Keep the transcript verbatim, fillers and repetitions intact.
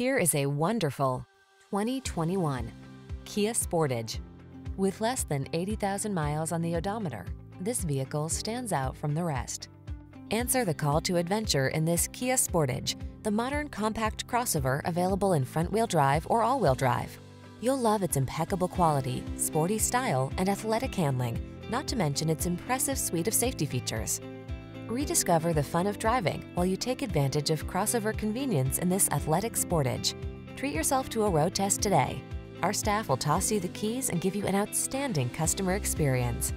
Here is a wonderful twenty twenty-one Kia Sportage. With less than eighty thousand miles on the odometer, this vehicle stands out from the rest. Answer the call to adventure in this Kia Sportage, the modern compact crossover available in front-wheel drive or all-wheel drive. You'll love its impeccable quality, sporty style, and athletic handling, not to mention its impressive suite of safety features. Rediscover the fun of driving while you take advantage of crossover convenience in this athletic Sportage. Treat yourself to a road test today. Our staff will toss you the keys and give you an outstanding customer experience.